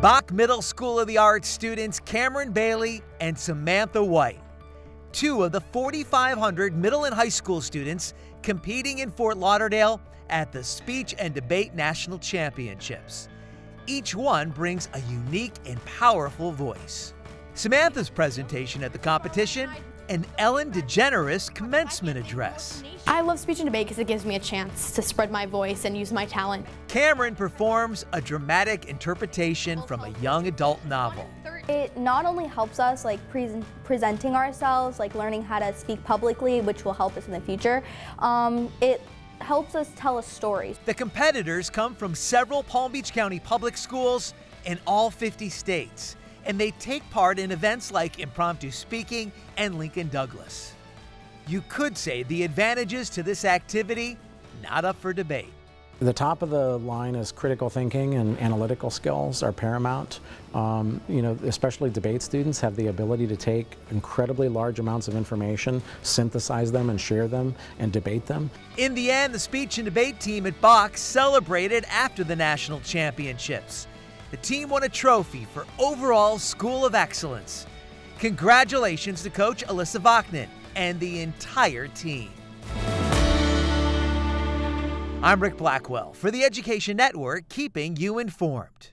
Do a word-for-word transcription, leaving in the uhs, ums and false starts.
Bak Middle School of the Arts students Cameron Bailey and Samantha White, two of the forty-five hundred middle and high school students competing in Fort Lauderdale at the Speech and Debate National Championships. Each one brings a unique and powerful voice. Samantha's presentation at the competition, an Ellen DeGeneres commencement address. I love speech and debate because it gives me a chance to spread my voice and use my talent. Cameron performs a dramatic interpretation from a young adult novel. It not only helps us like pre presenting ourselves, like learning how to speak publicly, which will help us in the future. Um, it helps us tell a story. The competitors come from several Palm Beach County public schools in all fifty states, and they take part in events like impromptu speaking and Lincoln Douglas. You could say the advantages to this activity, not up for debate. The top of the line is critical thinking and analytical skills are paramount. Um, you know, especially debate students have the ability to take incredibly large amounts of information, synthesize them and share them and debate them. In the end, the speech and debate team at Bak celebrated after the national championships. The team won a trophy for overall School of Excellence. Congratulations to Coach Alyssa Vachnin and the entire team. I'm Rick Blackwell for the Education Network, keeping you informed.